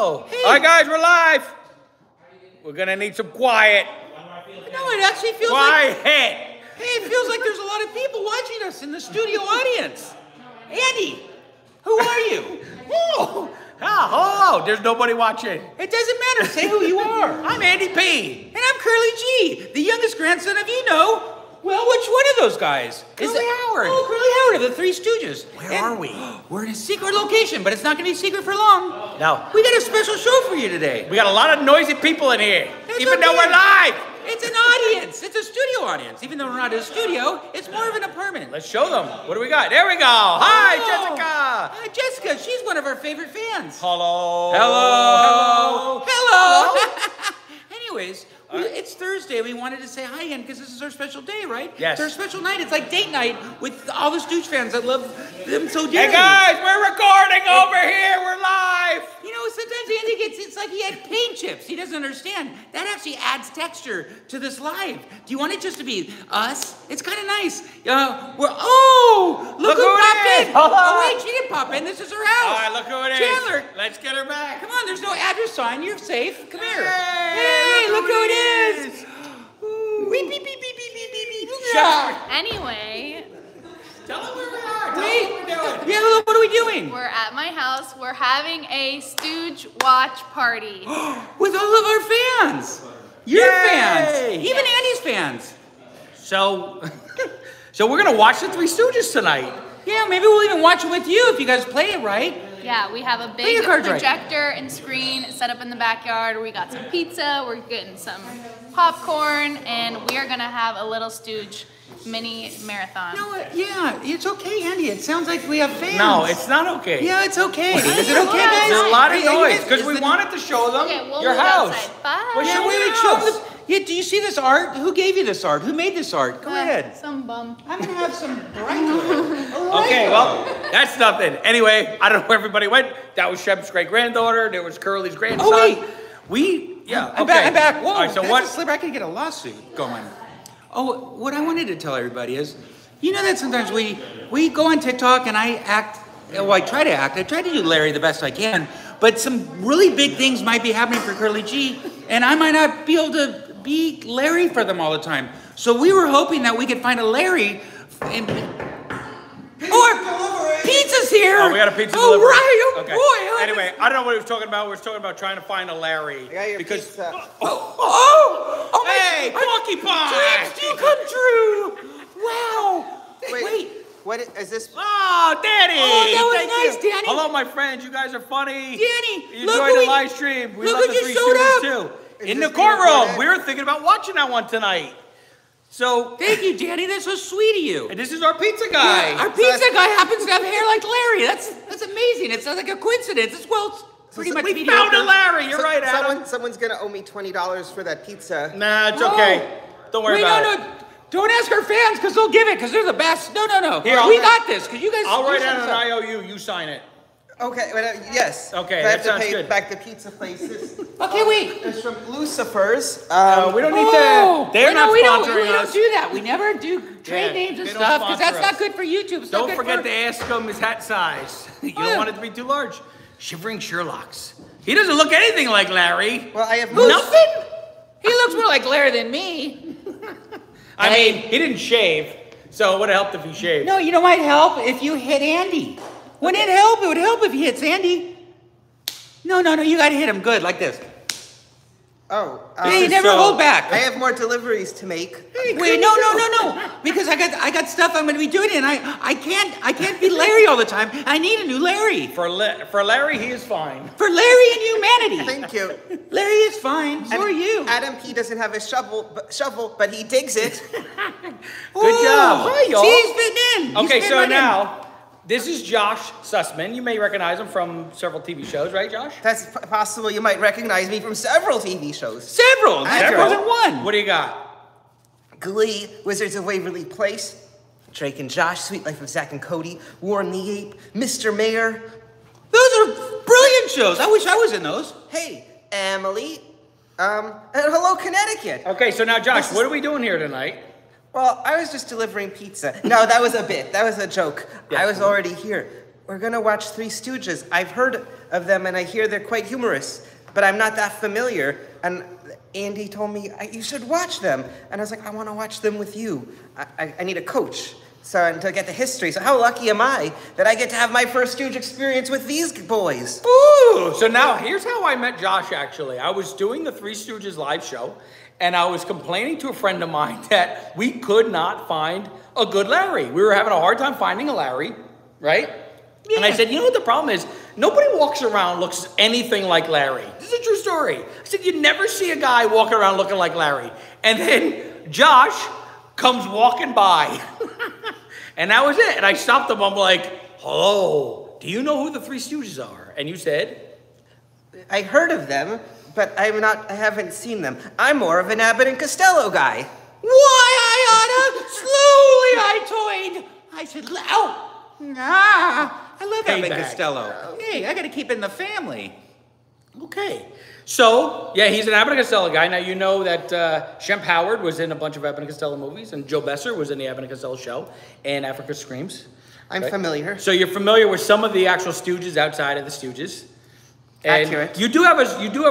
Oh. Hey. All right, guys, we're live. We're going to need some quiet. No, it actually feels like... Quiet. Hey, it feels like there's a lot of people watching us in the studio audience. Andy, who are you? Oh, hello. There's nobody watching. It doesn't matter. Say who you are. I'm Andy P. And I'm Curly G, the youngest grandson of Well, which one of those guys? Curly Howard. Oh, Curly Howard of the Three Stooges. Where are we? We're in a secret location, but it's not going to be secret for long. No. We got a special show for you today. We got a lot of noisy people in here, even though we're live. It's an audience. It's a studio audience. Even though we're not in a studio, it's more of an apartment. Let's show them. What do we got? There we go. Hi, Jessica. Hi, Jessica. She's one of our favorite fans. Hello. Hello. Hello. Hello. Anyways. It's Thursday. We wanted to say hi again because this is our special day, right? Yes. It's our special night. It's like date night with all the Stooge fans that love them so dearly. Hey, guys, we're recording over here. We're live. You know, sometimes Andy gets, it's like he had paint chips. He doesn't understand. That actually adds texture to this live. Do you want it just to be us? It's kind of nice. Look who popped in. Oh, wait, she didn't pop in. This is her house. All right, look who it Chandler. Is. Chandler. Let's get her back. Come on, there's no address sign. You're safe. Come here. Hey, look who it is. Anyway, tell them where we are. Wait, what are we doing? We're at my house. We're having a Stooge watch party with all of our fans. Your fans, even Andy's fans. So we're gonna watch the Three Stooges tonight. Yeah, maybe we'll even watch it with you if you guys play it right. Yeah, we have a big projector and screen set up in the backyard. We got some pizza, we're getting some popcorn, and we are going to have a little Stooge mini marathon. No, yeah, it's okay, Andy. It sounds like we have fans. No, it's not okay. Yeah, it's okay. Is it okay, guys? There's a lot of noise because we wanted to show them your house. Bye. Well, should we show them? Yeah, do you see this art? Who gave you this art? Who made this art? Go ahead. Some bum. I'm going to have some Brideless. Okay, well, that's nothing. Anyway, I don't know where everybody went. That was Shemp's great-granddaughter. There was Curly's grandson. Oh, wait. I'm back. Whoa, all right, so that's a slipper. I could get a lawsuit going. Oh, what I wanted to tell everybody is, you know that sometimes we go on TikTok and I act, well, I try to act. I try to do Larry the best I can, but some really big things might be happening for Curly G, and I might not be able to be Larry for them all the time. So we were hoping that we could find a Larry. Pizza's here! Oh, we got a pizza delivery. Right. Oh, okay. Anyway, I don't know what he was talking about. We were talking about trying to find a Larry. I got your pizza. Oh my. Hey, Funky Pie! Dreams do come true! Wow! Wait. What is this? Oh, Danny! Oh, that was nice, Danny! Hello, my friends. You guys are funny. Danny! Enjoyed the live stream. We love the Three Stooges too. In the courtroom. We were thinking about watching that one tonight. So thank you, Danny. That's so sweet of you. And this is our pizza guy. Yeah, our pizza guy happens to have hair like Larry. That's amazing. It sounds like a coincidence. It's pretty much we found a Larry. You're right, Adam. Someone's gonna owe me $20 for that pizza. Nah, it's okay. Don't worry about it. No. Don't ask our fans because they'll give it because they're the best. No. Here, we got this because you guys. I'll write down an IOU. You sign it. Okay, yes. Okay, that sounds good. I have to pay back the pizza places. Okay, wait. There's from Lucifer's. We don't need to... They're not sponsoring us. We don't do that. We never do trade names and stuff because that's not good for YouTube. It's don't forget to ask him his hat size. You don't want it to be too large. Shivering Sherlock's. He doesn't look anything like Larry. Well, I have nothing. He looks more like Larry than me. I mean, he didn't shave, so it would have helped if he shaved. No, you know what might help? If you hit Andy. Wouldn't it help? It would help if he hits Andy. No, you gotta hit him good, like this. Oh. You never hold back. I have more deliveries to make. Wait, no. Because I got stuff I'm gonna be doing and I can't be Larry all the time. I need a new Larry. For Larry, he is fine. For Larry and humanity. Thank you. Larry is fine, so are you. Adam P doesn't have a shovel, but he digs it. Good job. Hi, y'all. See, he's fitting in. Okay, so now. This is Josh Sussman. You may recognize him from several TV shows, right, Josh? That's possible. You might recognize me from several TV shows. Several? That wasn't one. What do you got? Glee, Wizards of Waverly Place, Drake and Josh, Sweet Life of Zack and Cody, Warren the Ape, Mr. Mayor. Those are brilliant shows. I wish I was in those. Hey, Emily. And hello, Connecticut. Okay, so now, Josh, what are we doing here tonight? Well, I was just delivering pizza. No, that was a bit. That was a joke. Yeah. I was already here. we're gonna watch Three Stooges. I've heard of them and I hear they're quite humorous, but I'm not that familiar. And Andy told me, you should watch them. And I was like, I wanna watch them with you. I need a coach to get the history. So how lucky am I that I get to have my first huge experience with these boys? Ooh, so now here's how I met Josh, actually. I was doing the Three Stooges live show, and I was complaining to a friend of mine that we could not find a good Larry. We were having a hard time finding a Larry, right? Yeah. And I said, you know what the problem is? Nobody walks around looks anything like Larry. This is a true story. I said, you never see a guy walking around looking like Larry. And then Josh comes walking by. And that was it. And I stopped him. I'm like, hello, do you know who the Three Stooges are? And you said? I heard of them, but I haven't seen them. I'm more of an Abbott and Costello guy. Why, I slowly I toyed. I said, oh, nah, I love Abbott and Costello. Hey, I got to keep it in the family. Okay. So, yeah, he's an Abbott and Costello guy. Now, you know that Shemp Howard was in a bunch of Abbott and Costello movies, and Joe Besser was in the Abbott and Costello show, and Africa Screams. I'm familiar. So you're familiar with some of the actual Stooges outside of the Stooges. And accurate. You do have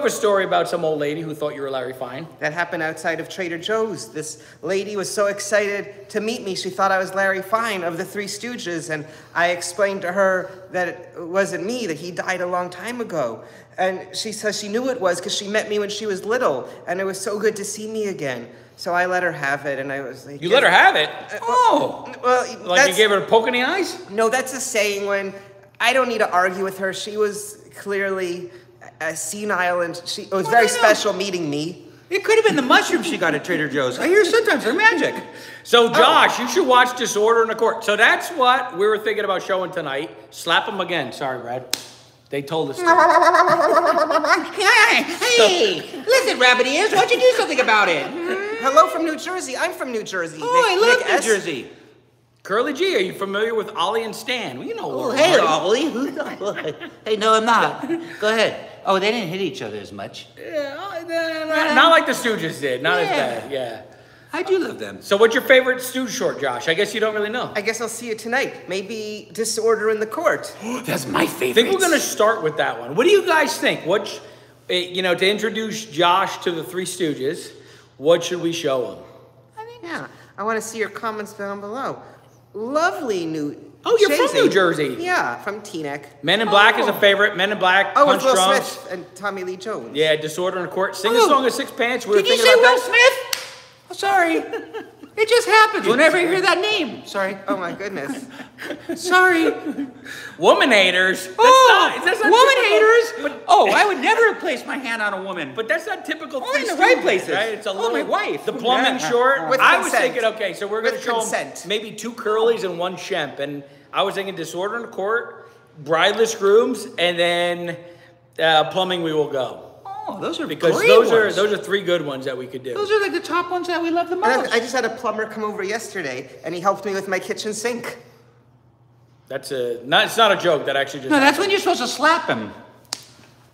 a story about some old lady who thought you were Larry Fine. That happened outside of Trader Joe's. This lady was so excited to meet me, she thought I was Larry Fine of the Three Stooges, and I explained to her that it wasn't me, that he died a long time ago. And she says she knew it was because she met me when she was little, and it was so good to see me again. So I let her have it, and I was like... You let her have it? Oh! Well, like you gave her a poke in the eyes? No, that's a saying when... I don't need to argue with her. She was clearly senile, and it was very special meeting me. It could have been the mushroom she got at Trader Joe's. I hear sometimes they're magic. So Josh, you should watch Disorder in the Court. So that's what we were thinking about showing tonight. Slap them again. Sorry, Brad. They told us. Hey, listen, rabbit ears. Why don't you do something about it? Hello from New Jersey. I'm from New Jersey. Oh, Nick, I love Nick New Jersey. Curly G, are you familiar with Ollie and Stan? Well, you know. Oh, hey, Ollie. Hey, no, I'm not. Go ahead. Oh, they didn't hit each other as much. Yeah, not like the Stooges did. Not as bad. Yeah. I do love them. So, what's your favorite Stooge short, Josh? I guess you don't really know. I guess I'll see you tonight. Maybe Disorder in the Court. That's my favorite. I think we're gonna start with that one. What do you guys think? What, you know, to introduce Josh to the Three Stooges, what should we show him? I want to see your comments down below. Lovely new... Oh, you're Chasing. From New Jersey. Yeah, from Teaneck. Men in Black is a favorite. Men in Black, Punch Will Drunk. Smith and Tommy Lee Jones. Yeah, Disorder in the Court. Sing a song of Sixpence. Did you say Will Smith? Oh, sorry. It just happens whenever you hear that name. Sorry. Oh, my goodness. Sorry. Woman haters. That's not woman haters. But, I would never have placed my hand on a woman. But that's not typical. Only in the right places. Right? It's a little, my wife. The plumbing short. With I consent. Was thinking, okay, so we're going to show them maybe two Curlies and one Shemp. And I was thinking Disorder in the Court, Brideless Grooms, and then Plumbing We Will Go. Oh, those are those are three good ones that we could do. Those are like the top ones that we love the most. I just had a plumber come over yesterday, and he helped me with my kitchen sink. That's it's not a joke. That actually just happened. That's when you're supposed to slap him.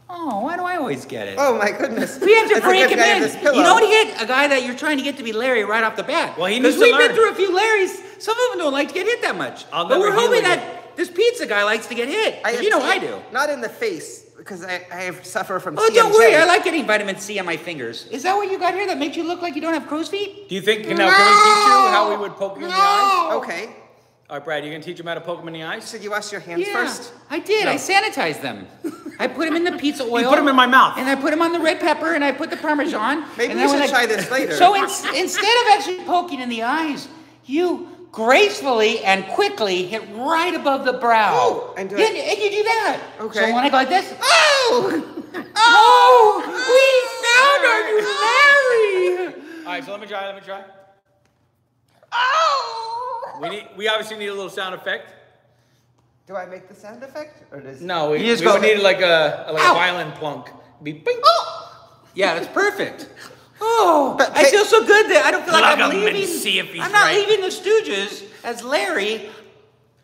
Oh, why do I always get it? Oh my goodness. We have to break him in. You know what he hit? A guy that you're trying to get to be Larry right off the bat. Well, he needs to learn. Because we've been through a few Larrys. Some of them don't like to get hit that much. But we're hoping that this pizza guy likes to get hit. You know I do. Not in the face. Because I suffer from CMJ. Oh, don't worry. I like getting vitamin C on my fingers. Is that what you got here that makes you look like you don't have crow's feet? Do you think, now, can we teach you how we would poke you in the eyes? Okay. All right, Brad, you going to teach him how to poke him in the eyes? Should you wash your hands first? I did. No. I sanitized them. I put them in the pizza oil. You put them in my mouth. And I put them on the red pepper, and I put the Parmesan. Maybe we should try this later. So instead of actually poking in the eyes, you gracefully and quickly hit right above the brow. Oh, and you do that. Okay. So when I go like this, we found our new Larry. All right, so let me try. Oh! We obviously need a little sound effect. Do I make the sound effect, or does? No, we need like a violin plunk. Be bing. Oh! Yeah, that's perfect. Oh, but I feel so good that I don't feel like I'm leaving. I'm not leaving the Stooges as Larry.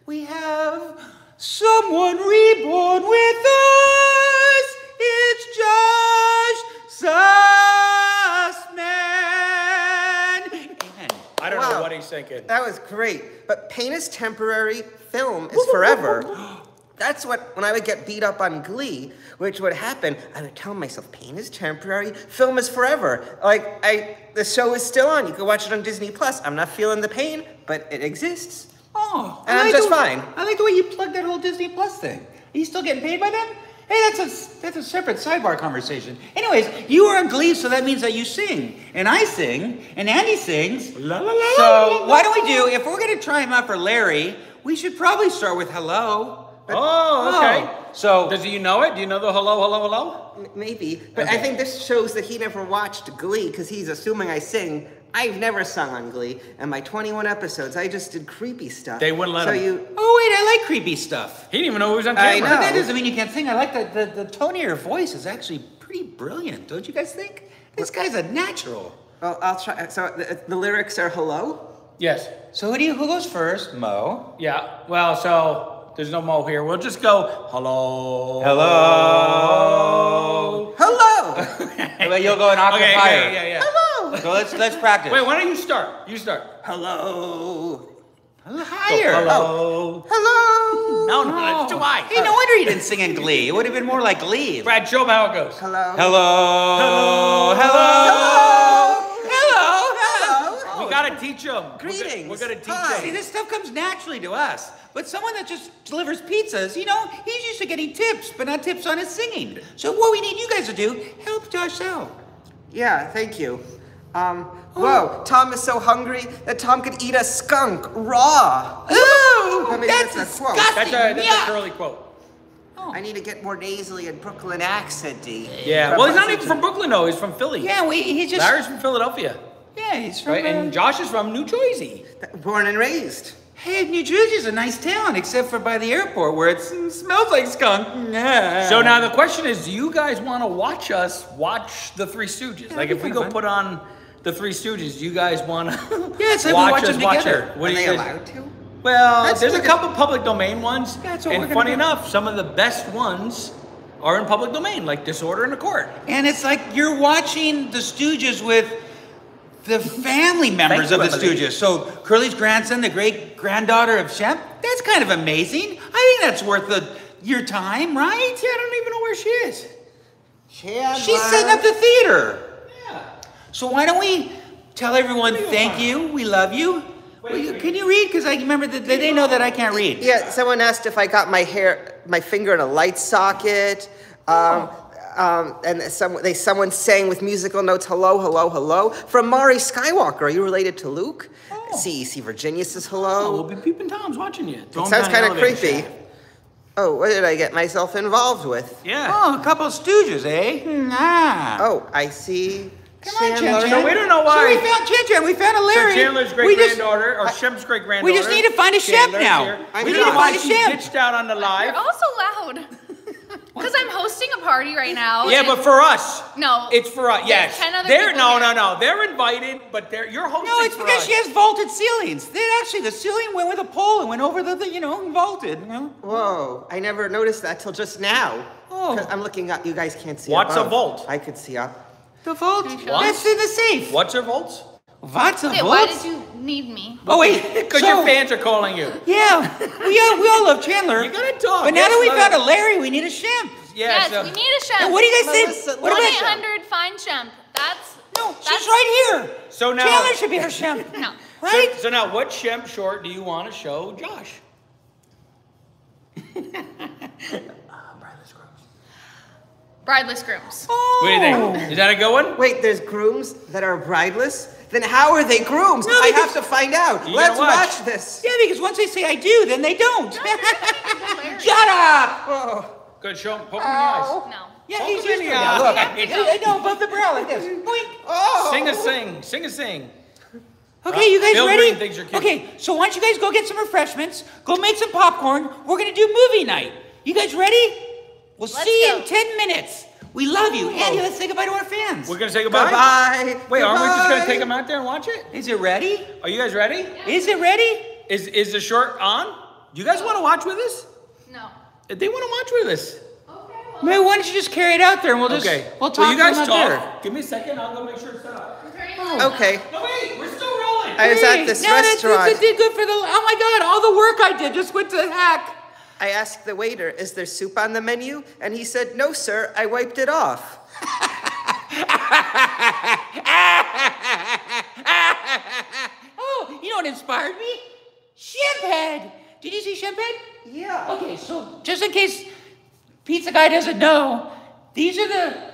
We have someone reborn with us. It's Josh Sussman. Amen. I don't know what he's thinking. That was great. But pain is temporary. Film is forever. That's what, when I would get beat up on Glee, which would happen, I would tell myself, pain is temporary, film is forever. Like, the show is still on. You can watch it on Disney Plus. I'm not feeling the pain, but it exists. Oh. And I'm just fine. I like the way you plugged that whole Disney Plus thing. Are you still getting paid by them? Hey, that's a separate sidebar conversation. Anyways, you are on Glee, so that means that you sing. And I sing, and Andy sings. La, la, la, la, so why don't we do, if we're going to try him out for Larry, we should probably start with hello. But, oh, okay. So do you know it? Do you know the hello, hello, hello? Maybe, but okay. I think this shows that he never watched Glee, because he's assuming I sing. I've never sung on Glee, and my 21 episodes, I just did creepy stuff. They wouldn't let him. Oh, wait, I like creepy stuff. He didn't even know it was on camera. I know. But that doesn't mean you can't sing. I like the tone of your voice is actually pretty brilliant, don't you guys think? This guy's a natural. Well, I'll try. So the lyrics are hello? Yes. So who goes first? Mo. Yeah, well, so there's no Mo here. We'll just go hello. Hello. Hello. You'll go and occupy. Okay, yeah. Hello. So let's practice. Wait, why don't you start? You start. Hello. Higher. Hello. Oh. Hello. No, it's too high. Hey, no wonder you didn't sing in Glee. It would have been more like Glee. Brad, show them how it goes. Hello. Hello. Hello. Hello. Hello. Hello. We gotta teach them. Greetings. We're gonna teach them. See, this stuff comes naturally to us. But someone that just delivers pizzas, you know, he's used to getting tips, but not tips on his singing. So what we need you guys to do, help Josh out. Yeah, thank you. Whoa, Tom is so hungry that Tom could eat a skunk raw. Ooh, I mean, that's a quote. That's a Curly quote. Oh. I need to get more nasally and Brooklyn accent-y. Yeah, well, he's not even from Brooklyn, though. He's from Philly. Yeah, he's just... Larry's from Philadelphia. Yeah, he's from... Right? And Josh is from New Jersey. Born and raised. Hey, New Jersey's a nice town, except for by the airport where it smells like skunk. Yeah. So now the question is, do you guys want to watch us watch the Three Stooges? Yeah, like if we go put on the Three Stooges, do you guys want to watch us watch it? Are they allowed to? Well, there's a couple public domain ones, and funny enough, some of the best ones are in public domain, like Disorder in the Court. And it's like you're watching the Stooges with the family members of the Stooges. So Curly's grandson, the great-granddaughter of Shemp, that's kind of amazing. I think that's worth your time, right? Yeah, I don't even know where she is. She's setting up the theater. Yeah. So why don't we tell everyone thank you, we love you. Wait. Can you read? Because I remember that they know that I can't read. Yeah, someone asked if I got my finger in a light socket. And someone sang with musical notes, hello, hello, hello. From Mari Skywalker, are you related to Luke? Oh. CEC Virginia says hello. Oh, we'll be peeping Tom's watching you. It sounds kind of creepy. Shot. Oh, what did I get myself involved with? Yeah. Oh, a couple of Stooges, eh? Nah. Oh, I see. Come on, Chandler. So we don't know why. So we found Chandler. We found a Larry. So Chandler's great-granddaughter, or Shemp's great-granddaughter. We just need to find a Shemp now. We need to find a Shemp. Ditched out on the live. You're also loud. Because I'm hosting a party right now. Yeah, but for us. No. It's for us. Yes. 10 other people. No. They're invited, but you're hosting. No, it's because she has vaulted ceilings. Actually, the ceiling went with a pole and went over the vaulted. You know? Whoa. I never noticed that till just now. Oh. I'm looking up. You guys can't see. What's a vault? I could see up. The vault? That's in the safe. What's a vault? What's a vault? Why did you need me? Oh, wait. Because your fans are calling you. Yeah. we all love Chandler. You got to talk. But now that we've got a Larry, we need a Shemp. Yes, we need a Shemp. And what do you guys think? 1-800-FINE-SHEMP. She's right here. So now Chandler should be our Shemp. No. Right? So now what Shemp short do you want to show Josh? Brideless Grooms. Oh. What do you think? Is that a good one? Wait, there's grooms that are brideless? Then how are they grooms? No, I have to find out. Let's watch this. Yeah, because once they say I do, then they don't. Shut up! Whoa. Good show. Poke him in the eyes. No. Yeah, he's just in the eye. Look. No, above the brow like this. Boink. Oh. Sing a sing. Okay, you guys ready? Okay, so why don't you guys go get some refreshments, go make some popcorn. We're going to do movie night. You guys ready? Let's see you in 10 minutes. We love you. Andy, let's say goodbye to our fans. We're going to say goodbye? Goodbye. Wait, aren't we just going to take them out there and watch it? Is it ready? Are you guys ready? Yeah. Is it ready? Is the short on? Do you guys want to watch with us? No. They want to watch with us. Okay. Well, maybe why don't you just carry it out there and we'll talk. Will you guys talk? There. Give me a second. I'll go make sure it's set up. Okay. No, wait. We're still rolling. I was at this restaurant. It did good for the... Oh, my God. All the work I did just went to the hack. I asked the waiter, is there soup on the menu? And he said, no, sir, I wiped it off. Oh, you know what inspired me? Shemp Head. Did you see Shemp Head? Yeah. Okay, so just in case Pizza Guy doesn't know, these are the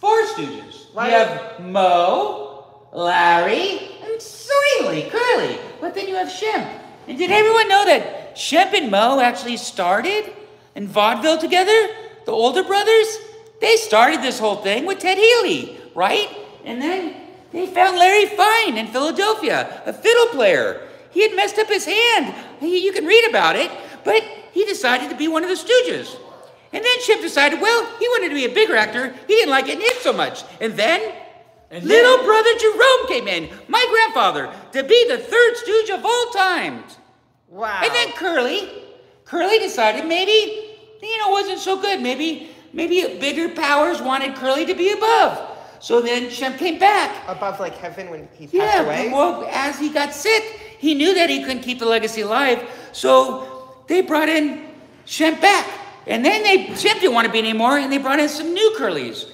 Four Stooges. Right. You have Moe, Larry, and Sweetly, Curly. But then you have Shemp. And did everyone know that Shemp and Moe actually started in vaudeville together? The older brothers? They started this whole thing with Ted Healy, right? And then they found Larry Fine in Philadelphia, a fiddle player. He had messed up his hand. You can read about it. But he decided to be one of the Stooges. And then Shemp decided, well, he wanted to be a bigger actor. He didn't like it so much. And then little brother Jerome came in, my grandfather, to be the third Stooge of all time. Wow. And then Curly decided maybe, you know, wasn't so good. Maybe bigger powers wanted Curly to be above. So then Shemp came back. Above like heaven when he passed away? Yeah, well, as he got sick, he knew that he couldn't keep the legacy alive. So they brought in Shemp back. And then Shemp didn't want to be anymore, and they brought in some new Curlies.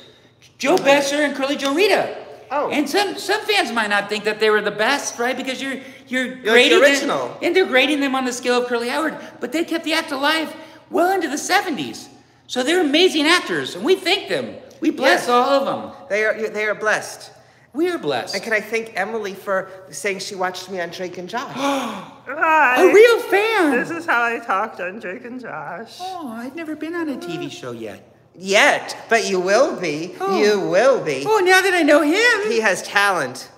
Joe Besser and Curly Joe Rita. Oh. And some fans might not think that they were the best, right? Because you're grading original. Them, and they're grading them on the scale of Curly Howard. But they kept the act alive well into the 70s. So they're amazing actors, and we thank them. We bless all of them. They are blessed. We are blessed. And can I thank Emily for saying she watched me on Drake and Josh? Right. A real fan. This is how I talked on Drake and Josh. Oh, I've never been on a TV show yet. Yet, but you will be. Oh. You will be. Oh, now that I know him. He has talent.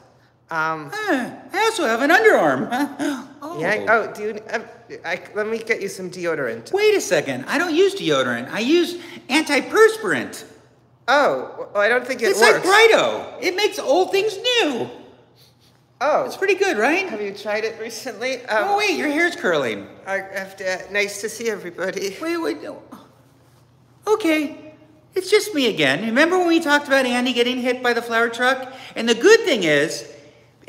I also have an underarm. Oh. Yeah. Oh, dude. Let me get you some deodorant. Wait a second. I don't use deodorant. I use antiperspirant. Oh, well, I don't think it works. It's like Brido. It makes old things new. Oh. It's pretty good, right? Have you tried it recently? Oh, wait. Your hair's curling. I have to, nice to see everybody. Wait. No. Okay. It's just me again. Remember when we talked about Andy getting hit by the flower truck? And the good thing is,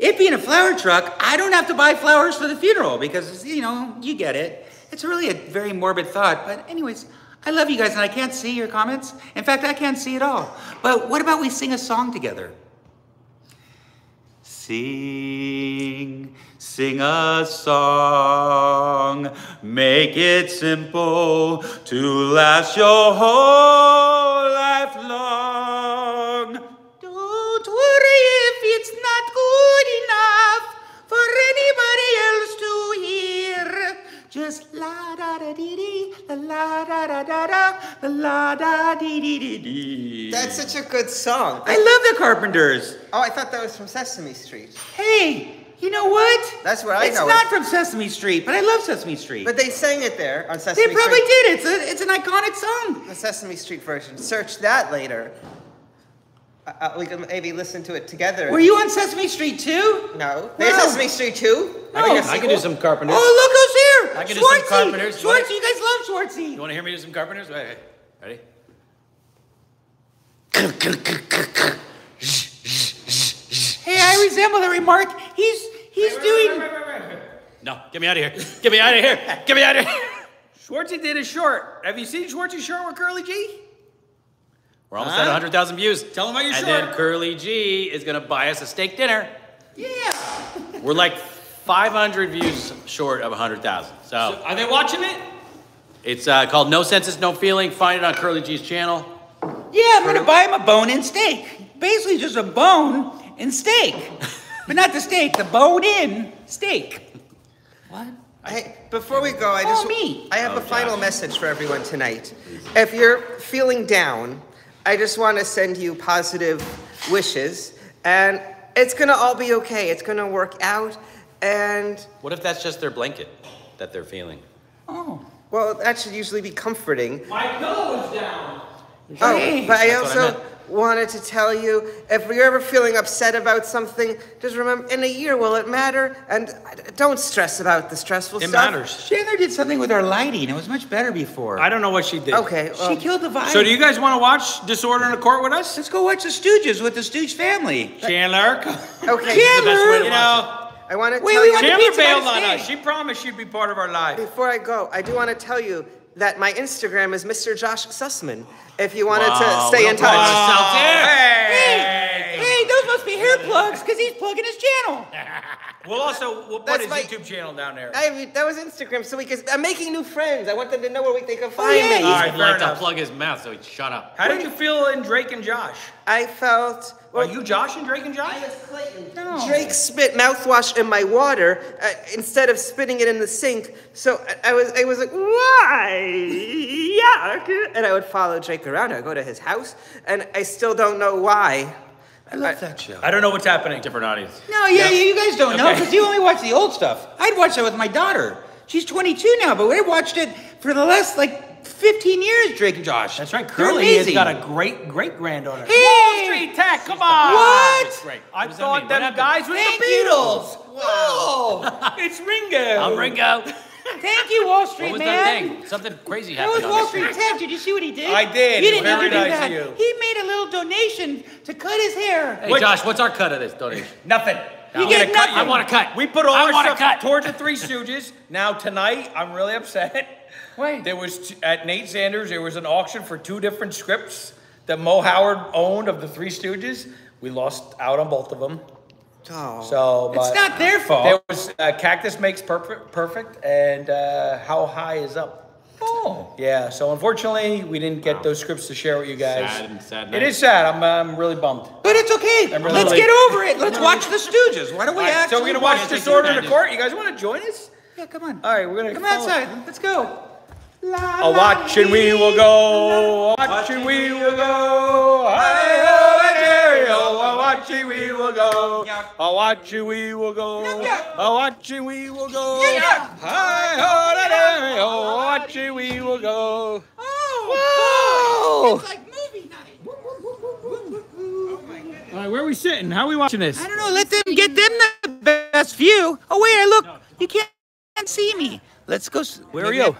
it being a flower truck, I don't have to buy flowers for the funeral because, you know, you get it. It's really a very morbid thought. But anyways, I love you guys and I can't see your comments. In fact, I can't see it all. But what about we sing a song together? Sing a song, make it simple to last your whole life long. Don't worry if it's not good enough for anybody else to hear. Just la da da dee dee, la da da da da, la da dee dee dee dee. That's such a good song. I love the Carpenters. Oh, I thought that was from Sesame Street. Hey! You know what? That's what I know. It's not from Sesame Street, but I love Sesame Street. But they sang it there on Sesame Street. They probably did. It's an iconic song. The Sesame Street version. Search that later. We can maybe listen to it together. Were you on Sesame Street too? No. There's Sesame Street 2. No. I can do some Carpenters. Oh, look who's here! I can do some Carpenters. Schwartzy, you guys love Schwartzy. You want to hear me do some Carpenters? Wait, ready? Hey, I resemble the remark. He's doing... No, get me out of here. Get me out of here. Get me out of here. Schwartzy did a short. Have you seen Schwartzy's short with Curly G? We're almost at 100,000 views. Tell them about your short. And then Curly G is going to buy us a steak dinner. Yeah. We're like 500 views short of 100,000. So are they watching it? It's called No Senses, No Feeling. Find it on Curly G's channel. Yeah, I'm going to buy him a bone and steak. Basically just a bone and steak. But not the steak, the bone-in steak. What? Hey, before we go, I have a final message for everyone tonight. If you're feeling down, I just want to send you positive wishes, and it's going to all be okay. It's going to work out, and... What if that's just their blanket that they're feeling? Oh. Well, that should usually be comforting. My pillow is down! Oh, but I also... wanted to tell you, if you're ever feeling upset about something, just remember, in a year, will it matter? And don't stress about the stressful stuff. It matters. Chandler did something with our lighting. It was much better before. I don't know what she did. Okay. She killed the vibe. So do you guys want to watch Disorder in the Court with us? Let's go watch The Stooges with the Stooge family. Chandler. Okay. Chandler. The best way to watch it. I want to tell you. Chandler bailed on us. She promised she'd be part of our life. Before I go, I do want to tell you that my Instagram is Mr. Josh Sussman. If you wanted to stay in touch. Hey, those must be hair plugs because he's plugging his channel. We'll put his YouTube channel down there. That was Instagram, so I'm making new friends. I want them to know where they can find me. I'd like to plug his mouth, so he'd shut up. How did you feel in Drake and Josh? I felt. Are you Josh and Drake and Josh? I was Clayton. No. Drake spit mouthwash in my water instead of spitting it in the sink. So I was like, why? Yuck. And I would follow Drake around. I'd go to his house, and I still don't know why. I love that show. I don't know what's happening. Different audience. No, you guys don't know because you only watch the old stuff. I'd watch that with my daughter. She's 22 now, but we watched it for the last, 15 years, Drake and Josh. That's right. Curly has got a great granddaughter. Hey! Wall Street Tech, come on! What? I thought them guys were the Beatles. Whoa! It's Ringo. I'm Ringo. Thank you, Wall Street, man. What was that thing? Something crazy happened. That was Wall Street Tech. Did you see what he did? I did. He didn't even do that. He made a little donation to cut his hair. Hey, Josh, what's our cut of this donation? Nothing. You get nothing. I want to cut. We put all our stuff towards the Three Stooges. Now, tonight, I'm really upset. Wait. There was at Nate Sanders. There was an auction for 2 different scripts that Moe Howard owned of the Three Stooges. We lost out on both of them. Oh. So it's not their fault. There was Cactus Makes Perfect and How High Is Up. Oh. Yeah. So unfortunately, we didn't get those scripts to share with you guys. Sad. It is sad. I'm really bummed. But it's okay. Really Let's get over it. Let's watch the Stooges. Why don't we? So we're gonna watch Disorder in the Court. You guys want to join us? Yeah. Come on. All right. We're gonna come outside. Let's go. A watch and we will go, a watch and we will go, a watch and we will go, a watch and we will go, a watch and we will go, a watch and we will go. Oh, it's like movie night. Oh my goodness. All right, where are we sitting? How are we watching this? I don't know. Let them get them the best view. Oh, wait, look. You can't see me. Let's go. Where are you?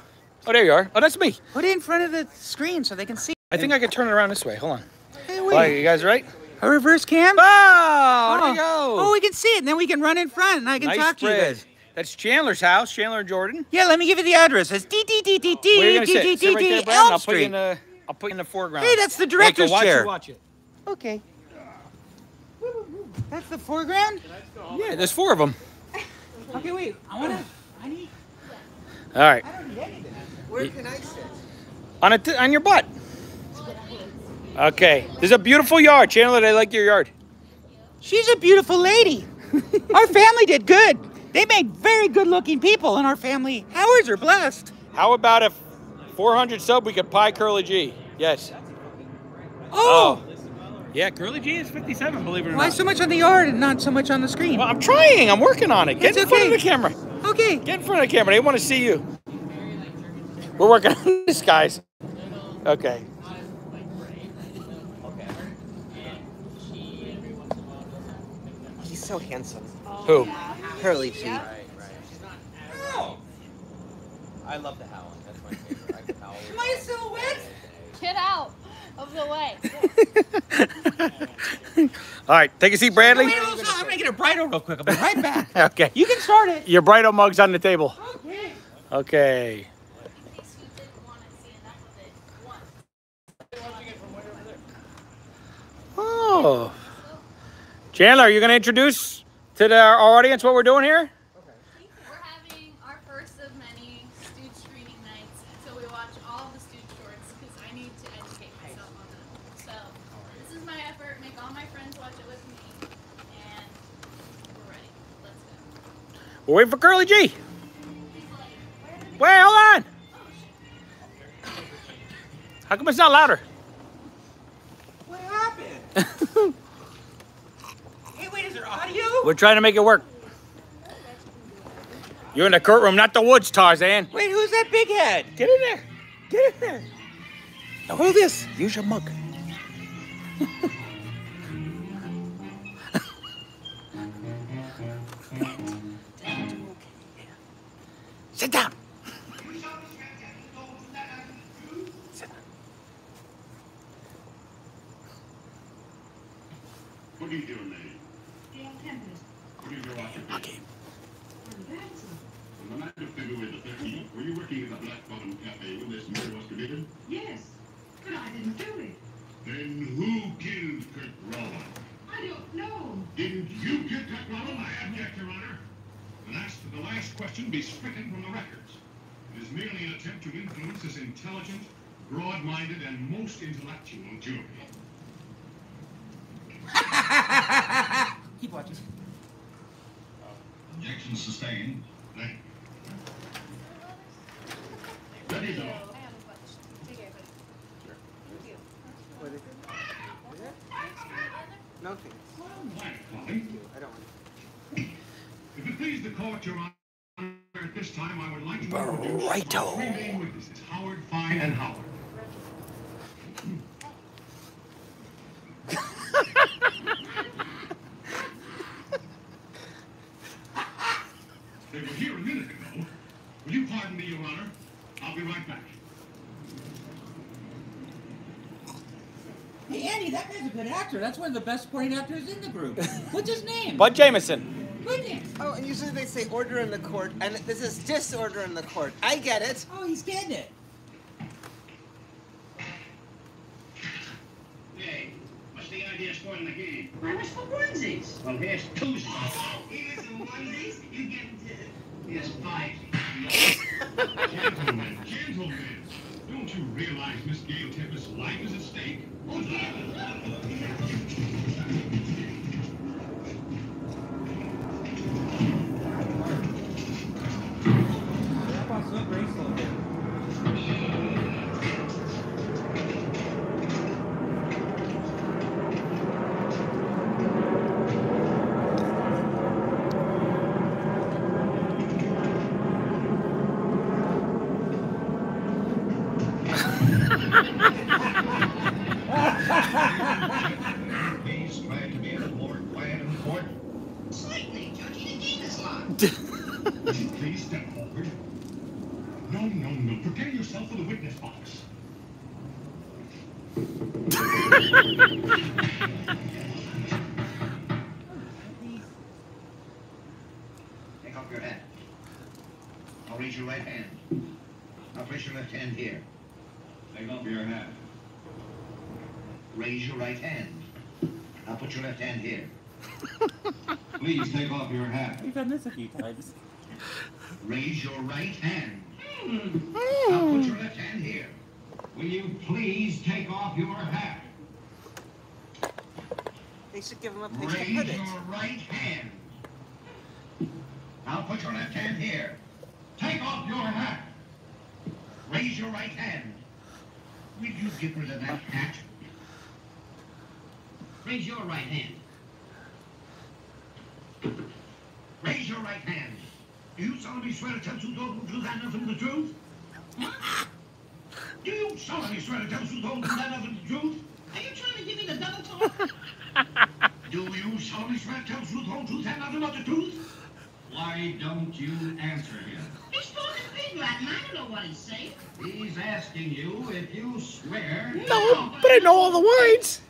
Oh, there you are. Oh, that's me. Put it in front of the screen so they can see. I think I can turn it around this way. Hold on. Hey, wait. Oh, you guys right? A reverse cam? Oh, there you go. Oh, we can see it, and then we can run in front, and I can talk to you guys. That's Chandler's house, Chandler and Jordan. Yeah, let me give you the address. It's Elm Street. I'll put you in the foreground. Hey, that's the director's chair. Watch it. Okay. That's the foreground? Yeah, there's 4 of them. Okay, wait. I need... All right. I don't need anything. Where can I sit? On your butt. Okay. There's a beautiful yard. Chandler, I like your yard. She's a beautiful lady. Our family did good. They made very good-looking people in our family. Howards are blessed. How about a 400 sub we could pie Curly G? Yes. Oh. Yeah, Curly G is 57, believe it or not. Why so much on the yard and not so much on the screen? Well, I'm trying. I'm working on it. Get in front of the camera. Okay. Get in front of the camera. They want to see you. We're working on this, guys. Okay. He's so handsome. Who? Curly G. Oh. I love the howling. That's my favorite. My silhouette? Get out of the way. All right, take a seat, Bradley. I'm going to get a Brido real quick. I'll be right back. Okay. You can start it. Your Brido mug's on the table. Okay. Okay. Oh. Chandler, are you going to introduce to our audience what we're doing here? Okay. We're having our first of many Stooge screening nights, so we watch all the Stooge shorts because I need to educate myself on them. So this is my effort. Make all my friends watch it with me, and we're ready. Let's go. We're waiting for Curly G. Wait, hold on. How come it's not louder? What happened? Hey, wait, is there audio? We're trying to make it work. You're in the courtroom, not the woods, Tarzan. Wait, who's that big head? Get in there. Get in there. Now hold this. Use your mug. Sit down. What are you doing there? Okay. On the night of February the 13th, were you working at the Black Bottom Cafe when this murder was committed? Yes, but I didn't do it. Then who killed Kurt Rollin? I don't know. Didn't you kill Kurt Rollin? I object, Your Honor. The last question be stricken from the records. It is merely an attempt to influence this intelligent, broad-minded, and most intellectual jury. Keep watching. Objection sustained. Thank you. That is all. Nothing. I don't want to. If it please the court, Your Honor, at this time I would like to introduce my three main witnesses, Howard, Fine, and Howard. They were here a minute ago. Will you pardon me, Your Honor? I'll be right back. Hey, Andy, that guy's a good actor. That's one of the best supporting actors in the group. What's his name? Bud Jamison. Oh, and usually they say order in the court, and this is disorder in the court. I get it. Oh, he's getting it. Hey, what's the idea of spoiling the game? I was for onesies. Well, here's twosies. Oh, here's some onesies. You get to... Here's five. Gentlemen, gentlemen, don't you realize Miss Gail Tempest's life is at stake? Oh, yeah. A few times. Raise your right hand. I'll put your left hand here. Will you please take off your hat? They should give him a place to put it. Raise your right hand. I'll put your left hand here. Take off your hat. Raise your right hand. Will you get rid of that hat? Raise your right hand. Raise your right hand. Do you solemnly swear to tell the truth, nothing but the truth? Do you solemnly swear to tell the truth, nothing but the truth? Are you trying to give me the double talk? Do you solemnly swear to tell the truth, nothing but the truth? Why don't you answer him? He's talking big Latin. I don't know what he's saying. He's asking you if you swear. No, but I know all the words.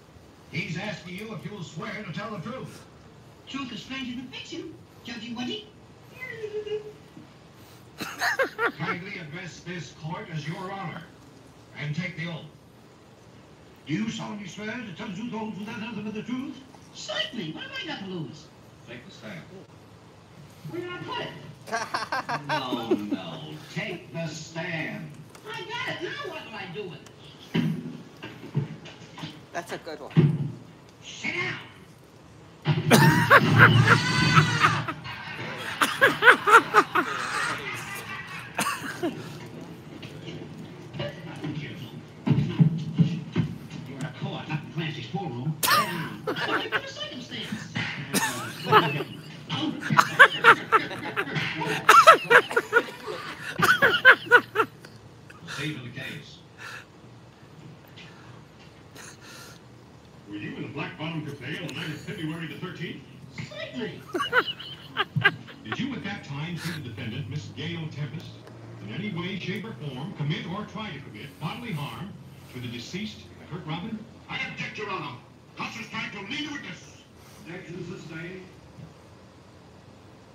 He's asking you if you'll swear to tell the truth. Truth is stranger than fiction. Judging Woody? Kindly address this court as your honor and take the oath. Do you solemnly swear to tell the truth without nothing but the truth? Certainly. What am I got to lose? Take the stand. Where do I put it? No, no. Take the stand. I got it. Now what do I do with it? That's a good one. Sit down.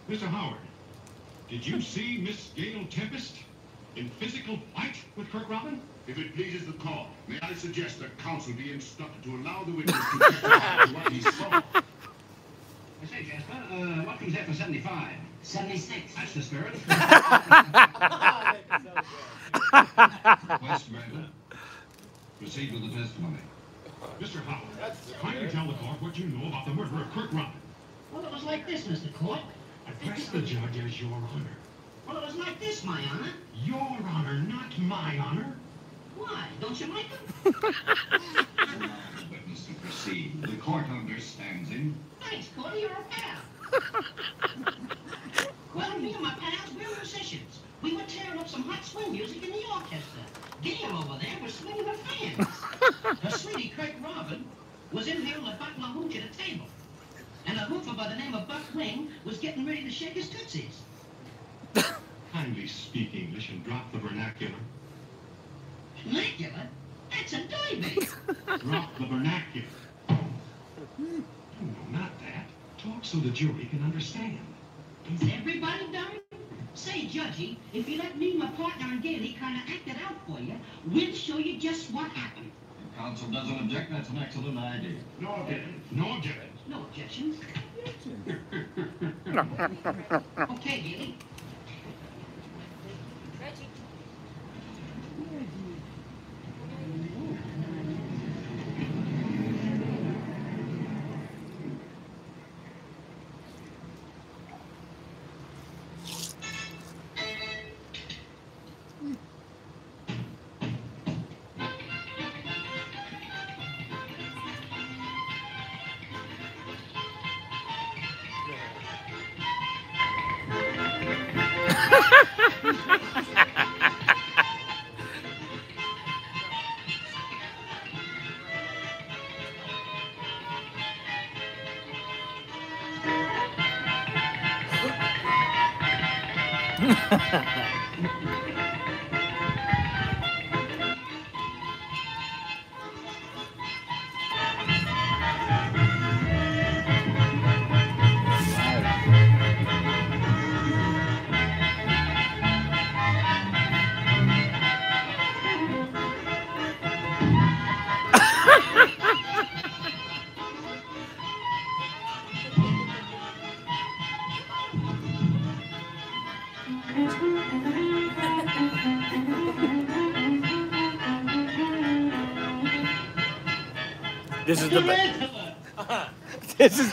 Mr. Howard, did you see Miss Gail Tempest in physical fight with Kirk Robin? If it pleases the court, may I suggest that counsel be instructed to allow the witness to testify to what he saw. I say, Jasper, what comes after 75? 76. That's the spirit. Westmurland, proceed with the testimony. Mr. Howard, kindly tell the court what you know about the murder of Kirk Robin. Well, it was like this, Mr. Court. Address the judge as Your Honor. Well, it was like this, my honor. Your honor, not my honor. Why? Don't you like them? Witness to proceed. The court understands him. Thanks, Cody. You're a pal. Well, me and my pals, we're musicians. We were tearing up some hot swing music in the orchestra. Gail over there was swinging her fans. Her sweetie, Kirk Robin, was in there with a bottle of hooch at a table. And a hooper by the name of Buck Wing was getting ready to shake his tootsies. Kindly speak English and drop the vernacular. Vernacular? That's a baby. Drop the vernacular. No, not that. Talk so the jury can understand. Is everybody done? Say, Judgy, if you let me, my partner, and Gailey kind of act it out for you, we'll show you just what happened. If counsel doesn't object, that's an excellent idea. No objection. No objection. No objections. Okay, Gailey. This is the best. This is.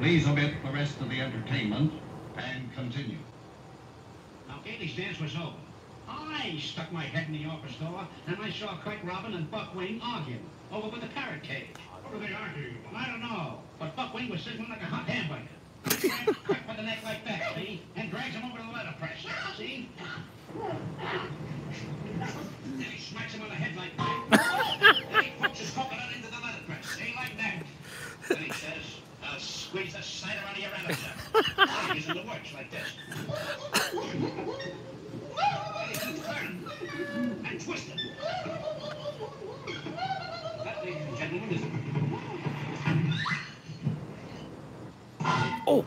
Please omit the rest of the entertainment and continue. Now, Gailey's dance was over. I stuck my head in the office door, and I saw Kirk Robin and Buck Wing arguing over by the parrot cage. What were they arguing about? I don't know, but Buck Wing was sizzling like a hot hamburger. He grabs Kirk by the neck like that, see? And drags him over to the letterpress, see? Then he smacks him on the head like that. Then he puts his coconut into the letterpress, see, like that. Then he says... I'll squeeze the cider out of your anus. Using the works like this. Turn and twist it. That, ladies and gentlemen, is... Oh!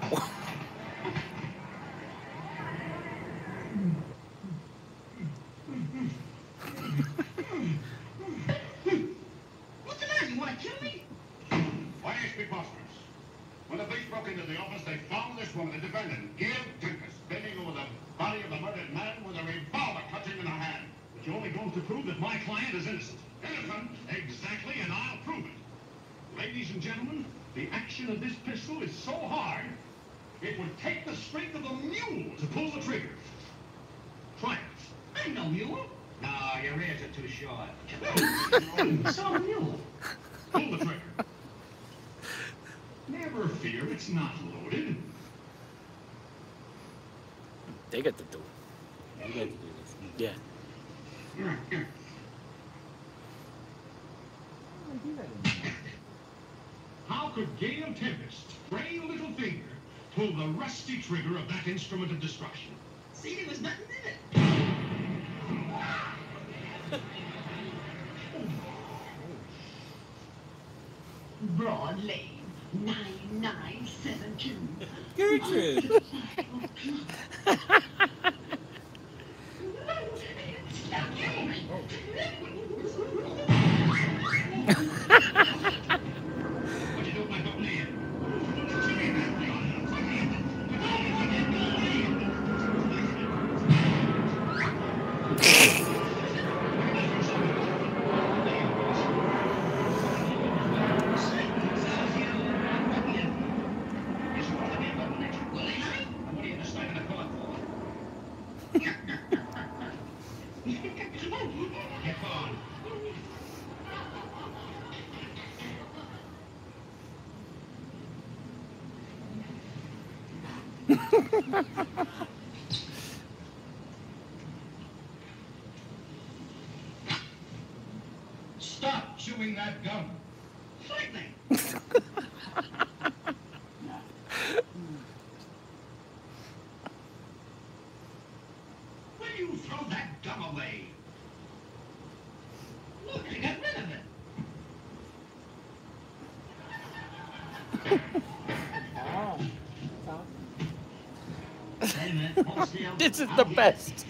Trigger of that instrument of destruction. See, there was nothing in it. Broad Lane, 9972. Gertrude. Stop chewing that gum. Lightning. Will you throw that gum away? Look, I got rid of it. Oh. This is the best.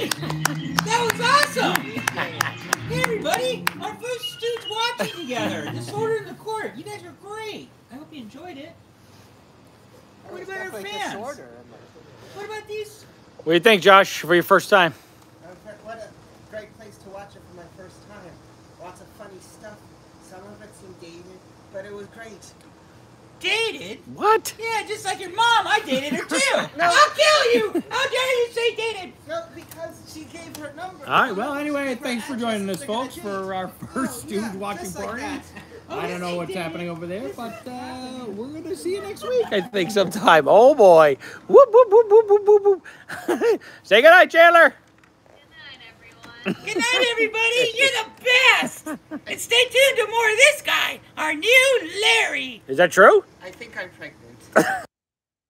Hey, that was awesome! Hey, everybody, our first Stooges watching together. Disorder in the Court. You guys are great. I hope you enjoyed it. What about our fans? What about these? What do you think, Josh, for your first time? What a great place to watch it for my first time. Lots of funny stuff. Some of it seemed dated, but it was great. Dated? What? Yeah, just like your mom. I dated her too. No. I'll kill you. How dare you say dated? No, because she gave her number. All right. Well, anyway, thanks for joining us, folks, for our first Stooges watching party. I don't know what's happening over there, but we're going to see you next week, I think, sometime. Oh, boy. Whoop, whoop, whoop, whoop, whoop, whoop. Say goodnight, Chandler. Good night, everybody. You're the best. And stay tuned to more of this guy, our new Larry. Is that true?